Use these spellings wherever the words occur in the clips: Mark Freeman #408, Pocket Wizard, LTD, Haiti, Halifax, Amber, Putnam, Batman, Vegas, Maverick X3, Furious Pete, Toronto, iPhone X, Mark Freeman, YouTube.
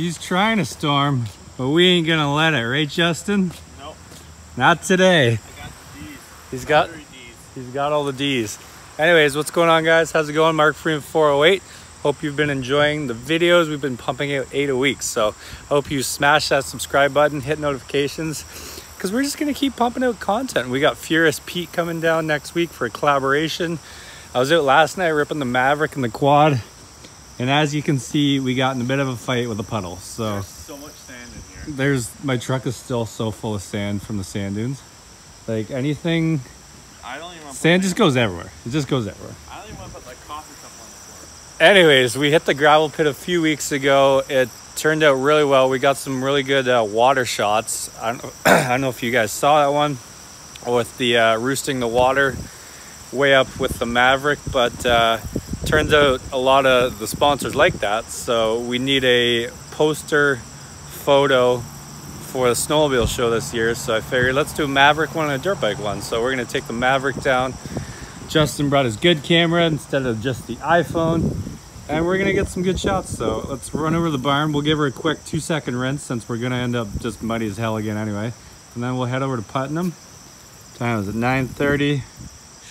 She's trying to storm, but we ain't gonna let it, right, Justin? Nope. Not today. I got the D's. He's got all the D's. Anyways, what's going on, guys? How's it going? Mark Freeman 408. Hope you've been enjoying the videos. We've been pumping out 8 a week, so hope you smash that subscribe button, hit notifications, because we're just gonna keep pumping out content. We got Furious Pete coming down next week for a collaboration. I was out last night ripping the Maverick and the quad, and as you can see, we got in a bit of a fight with a puddle. So there's so much sand in here. My truck is still so full of sand from the sand dunes. Like anything, I don't even want to sand just goes everywhere. It just goes everywhere. I don't even want to put like coffee cup on the floor. Anyways, we hit the gravel pit a few weeks ago. It turned out really well. We got some really good water shots. I don't know if you guys saw that one with the roosting the water way up with the Maverick, but turns out a lot of the sponsors like that, so we need a poster photo for the snowmobile show this year. So I figured let's do a Maverick one and a dirt bike one. So we're gonna take the Maverick down. Justin brought his good camera instead of just the iPhone, and we're gonna get some good shots. So let's run over to the barn. We'll give her a quick 2-second rinse since we're gonna end up just muddy as hell again anyway. And then we'll head over to Putnam. Time is at 9:30.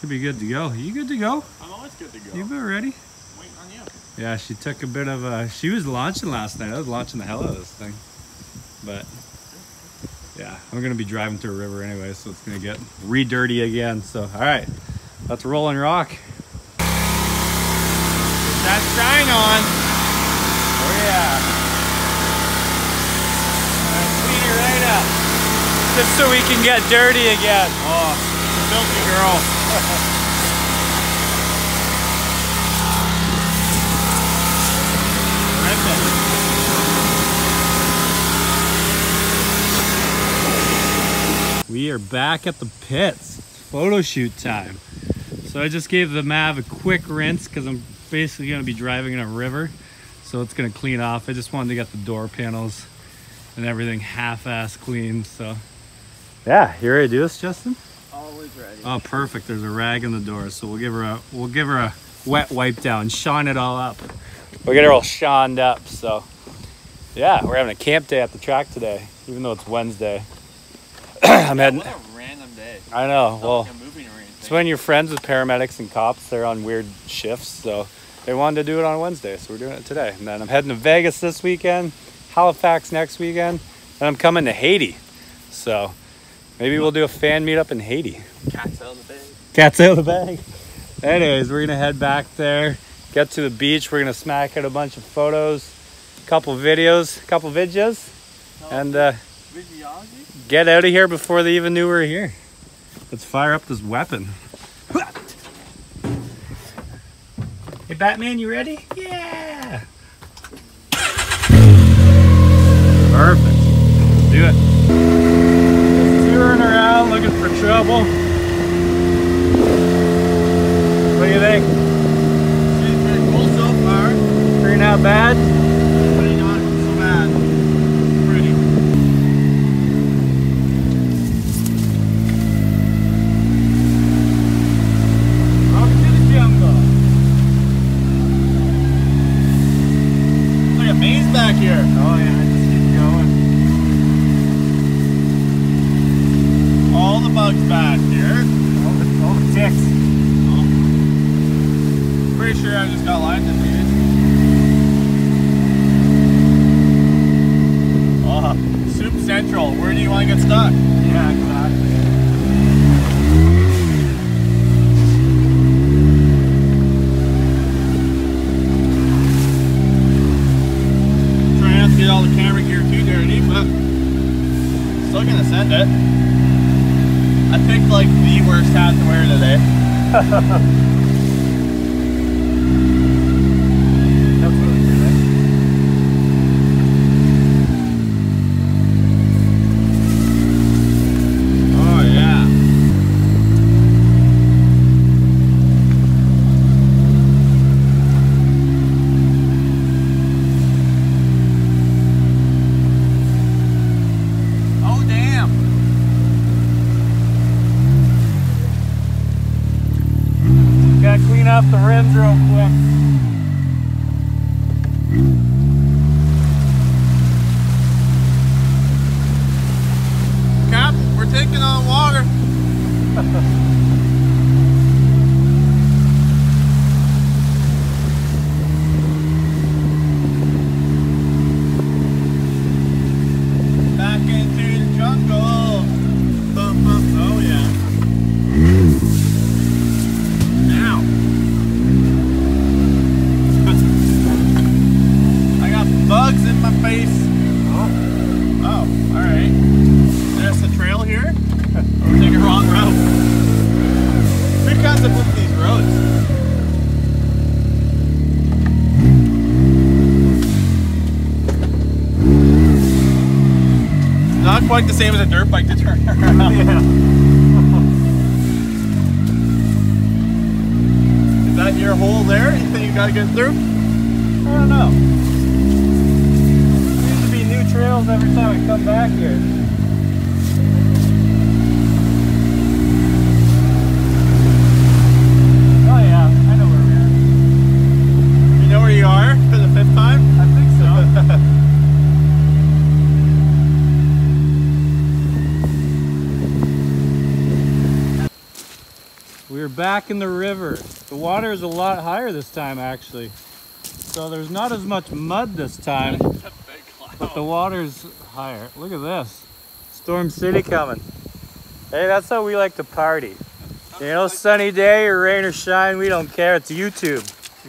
Should be good to go. Are you good to go? I'm always good to go. You've been ready? Waiting on you. Yeah, she took a bit of a... She was launching last night. I was launching the hell out of this thing. But, yeah, I'm going to be driving through a river anyway, so it's going to get re-dirty again. So, all right, let's roll and rock. Get that shine on. Oh, yeah. All right, clean it right up. Just so we can get dirty again. Oh. Filthy girl. We are back at the pits. Photo shoot time. So I just gave the Mav a quick rinse because I'm basically going to be driving in a river, so it's going to clean off. I just wanted to get the door panels and everything half-ass clean. So yeah, you ready to do this, Justin? Ready. Oh, perfect. There's a rag in the door, so we'll give her a wet wipe down, shine it all up. We'll get her all shined up. So yeah, we're having a camp day at the track today, even though it's Wednesday. What a random day. I know. It's well, like moving or it's when you're friends with paramedics and cops. They're on weird shifts, so they wanted to do it on Wednesday, so we're doing it today. And then I'm heading to Vegas this weekend, Halifax next weekend, and I'm coming to Haiti. So maybe we'll do a fan meetup in Haiti. Cat's out of the bag. Cat's out of the bag. Anyways, we're going to head back there, get to the beach. We're going to smack out a bunch of photos, a couple videos, and get out of here before they even knew we were here. Let's fire up this weapon. Hey, Batman, you ready? Yeah. Perfect. Let's do it. Touring around looking for trouble. What do you think? She's pretty cool so far. Pretty not bad? Pretty not so bad. Pretty. Off to the jungle. It's like a maze back here. Oh yeah. All the bugs back here. All the ticks. Oh. Pretty sure I just got lined in these. Oh, Soup Central. Where do you want to get stuck? Yeah, exactly. Trying not to get all the camera gear too dirty, but still gonna send it. I picked like the worst hat to wear today. That's really good, eh? Oh yeah. Oh damn. Gotta clean off the rims real quick. like the same as a dirt bike to turn around. Yeah. Is that your hole there? You think you gotta get through? I don't know. There used to be new trails every time I come back here. Back in the river. The water is a lot higher this time actually. So there's not as much mud this time, but the water's higher. Look at this. Storm City coming. Hey, that's how we like to party. You know, sunny day or rain or shine, we don't care. It's YouTube.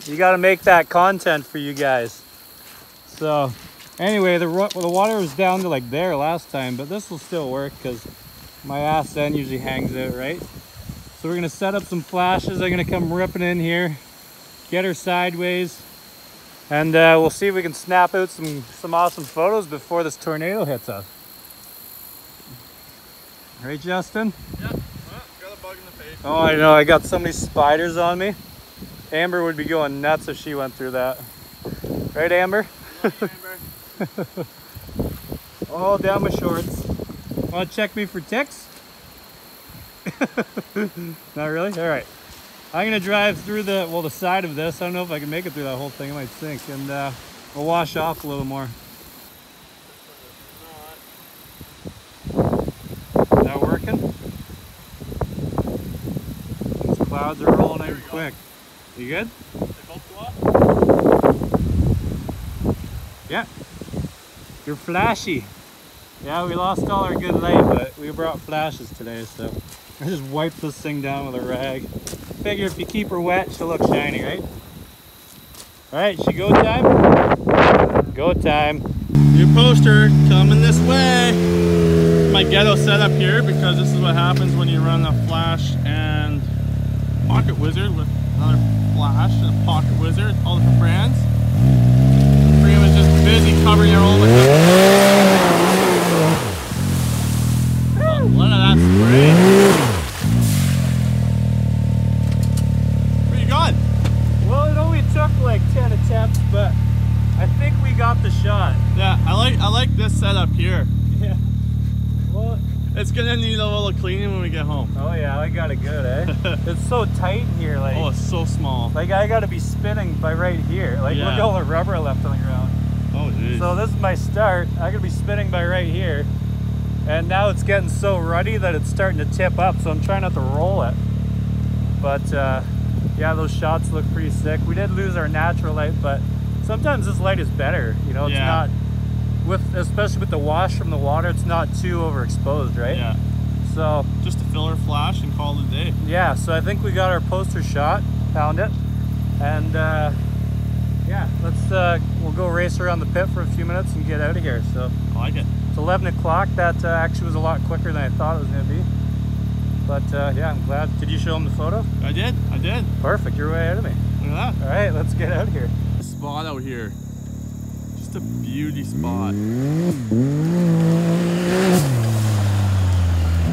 You got to make that content for you guys. So anyway, the water was down to like there last time, but this will still work because my ass end usually hangs out, right? So we're gonna set up some flashes. I'm gonna come ripping in here, get her sideways, and we'll see if we can snap out some awesome photos before this tornado hits us. Right, Justin? Yeah, well, got a bug in the face. Oh, I know, I got so many spiders on me. Amber would be going nuts if she went through that. Right, Amber? I love you, Amber. Oh, down my shorts. Wanna check me for ticks? Not really? Alright. I'm going to drive through the, well, the side of this. I don't know if I can make it through that whole thing. I might sink. And we'll wash off a little more. Is that working? These clouds are rolling in quick. You good? They both go up? Yeah. You're flashy. Yeah, we lost all our good light, but we brought flashes today, so... I just wiped this thing down with a rag. Figure if you keep her wet, she'll look shiny, right? Alright, she go time? Go time. New poster coming this way. My ghetto setup here because this is what happens when you run a flash and Pocket Wizard with another flash and a Pocket Wizard, all different brands. Freeman was just busy covering her own with none of that spray. Like 10 attempts, but I think we got the shot. Yeah, I like this setup here. Yeah. Well, it's gonna need a little cleaning when we get home. Oh yeah, I got it good, eh? It's so tight in here, like. Oh, it's so small. Like I gotta be spinning by right here. Like yeah. Look at all the rubber left on the ground. Oh geez. So this is my start. I gotta be spinning by right here, and now it's getting so ruddy that it's starting to tip up. So I'm trying not to roll it, but. Yeah, those shots look pretty sick. We did lose our natural light, but sometimes this light is better. You know, it's not, especially with the wash from the water, it's not too overexposed, right? Yeah. So just a filler flash and call it a day. Yeah, so I think we got our poster shot, found it. And yeah, let's, we'll go race around the pit for a few minutes and get out of here. So I like it. It's 11 o'clock. That actually was a lot quicker than I thought it was gonna be. But yeah, I'm glad. Did you show him the photo? I did. Perfect, you're way ahead of me. Look at that. All right, let's get out of here. This spot out here, just a beauty spot.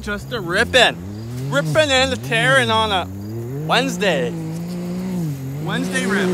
Just a ripping and tearing on a Wednesday rip.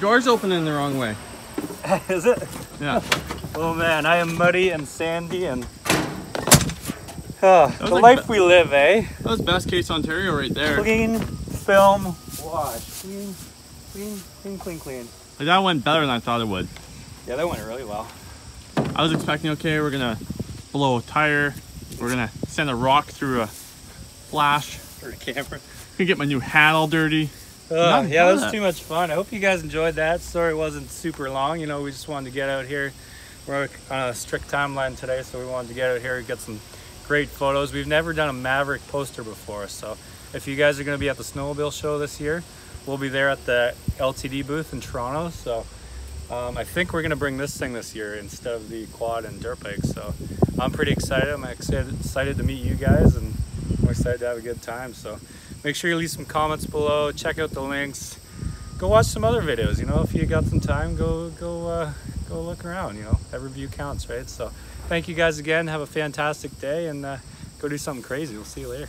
Door's opening the wrong way. Is it? Yeah. Oh man, I am muddy and sandy and the like life we live, eh? That was Best Case Ontario right there. Clean, film, wash. Clean, clean, clean, clean, clean. Like that went better than I thought it would. Yeah, that went really well. I was expecting, okay, we're gonna blow a tire, we're gonna send a rock through a flash. Through a camera. Gonna get my new hat all dirty. Yeah, that was too much fun. I hope you guys enjoyed that. Sorry it wasn't super long. You know, we just wanted to get out here. We're on a strict timeline today, so we wanted to get out here and get some great photos. We've never done a Maverick poster before, so if you guys are going to be at the snowmobile show this year, we'll be there at the LTD booth in Toronto. So I think we're going to bring this thing this year instead of the quad and dirt bike. So I'm pretty excited. I'm excited to meet you guys, and I'm excited to have a good time. So make sure you leave some comments below, check out the links, go watch some other videos. You know, if you got some time, go look around. You know, every view counts, right? So thank you guys again, have a fantastic day, and go do something crazy. We'll see you later.